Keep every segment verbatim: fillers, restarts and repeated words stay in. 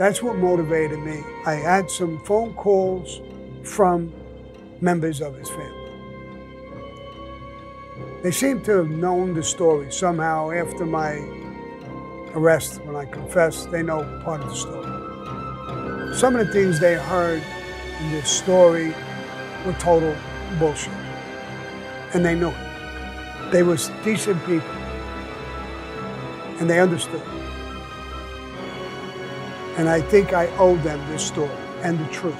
That's what motivated me. I had some phone calls from members of his family. They seem to have known the story somehow. After my arrest, when I confessed, they know part of the story. Some of the things they heard in this story were total bullshit, and they knew it. They were decent people, and they understood. And I think I owe them this story and the truth.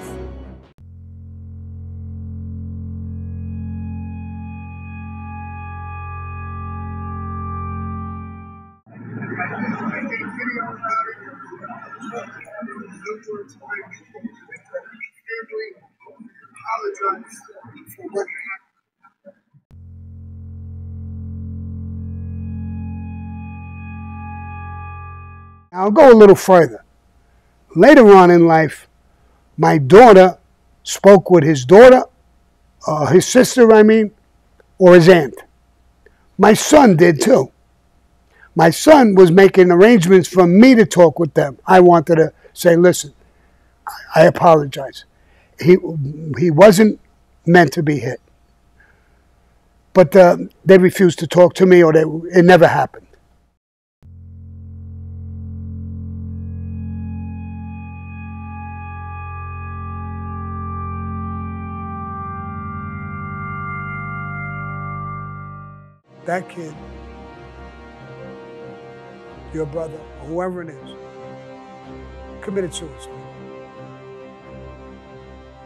I'll go a little further. Later on in life, my daughter spoke with his daughter, uh, his sister, I mean, or his aunt. My son did too. My son was making arrangements for me to talk with them. I wanted to say, listen, I apologize. He, he wasn't meant to be hit. But uh, they refused to talk to me, or they, it never happened. That kid, your brother, whoever it is, committed suicide.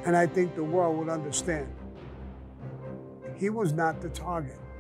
And I think the world would understand. He was not the target.